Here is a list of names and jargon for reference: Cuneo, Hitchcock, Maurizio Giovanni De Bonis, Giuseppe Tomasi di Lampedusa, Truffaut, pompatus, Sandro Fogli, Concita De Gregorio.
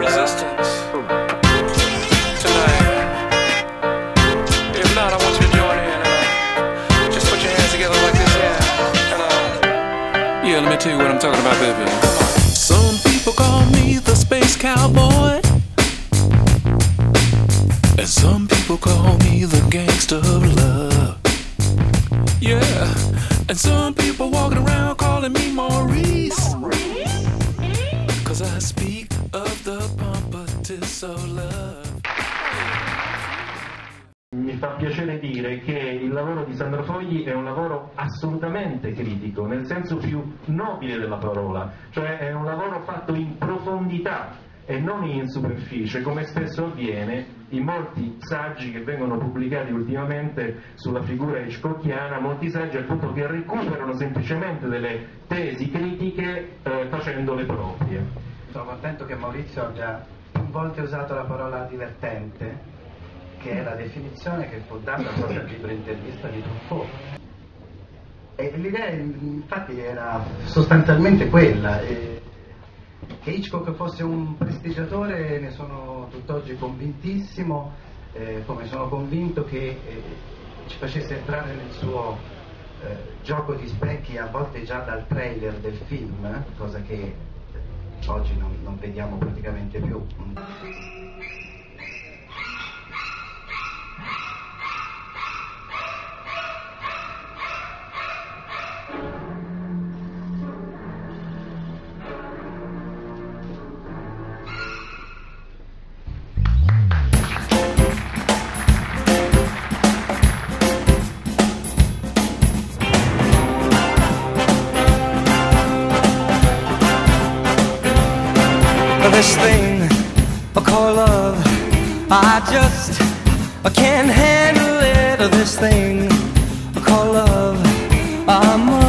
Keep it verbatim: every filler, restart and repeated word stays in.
resistance tonight. If not, I want you to join in. And just put your hands together like this, yeah. And, uh, yeah, let me tell you what I'm talking about, baby. Some people call me the space cowboy, and some people call me the gangster of love. Yeah, and some people walking around calling me Maurice, cause I speak of the pompatus of love. Mi fa piacere dire che il lavoro di Sandro Fogli è un lavoro assolutamente critico, nel senso più nobile della parola, cioè è un lavoro fatto in profondità e non in superficie, come spesso avviene in molti saggi che vengono pubblicati ultimamente sulla figura hitchcockiana, molti saggi appunto che recuperano semplicemente delle tesi critiche eh, facendole proprie. Sono contento che Maurizio abbia più volte usato la parola divertente, che è la definizione che fu data proprio al libro intervista di Truffaut. E l'idea infatti era sostanzialmente quella. E che Hitchcock fosse un prestigiatore ne sono tutt'oggi convintissimo, eh, come sono convinto che eh, ci facesse entrare nel suo eh, gioco di specchi, a volte già dal trailer del film, eh, cosa che oggi non, non vediamo praticamente più. This thing I call love, I just I can't handle it. This thing I call love, I'm